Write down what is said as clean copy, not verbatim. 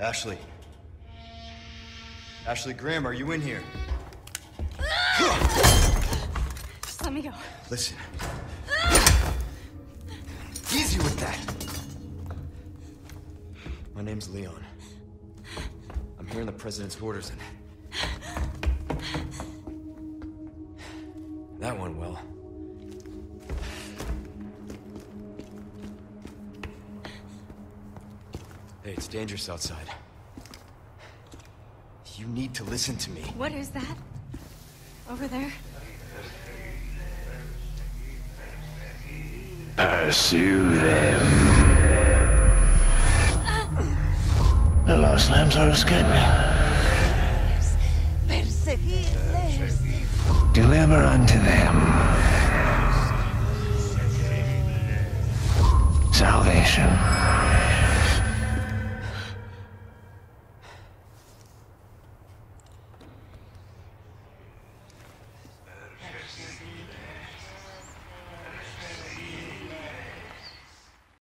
Ashley. Ashley Graham, are you in here? Just let me go. Listen. Easy with that. My name's Leon. I'm here in the president's orders and... That went well. Hey, it's dangerous outside. You need to listen to me. What is that? Over there? Pursue them. The last lambs are escaping. Deliver unto them salvation.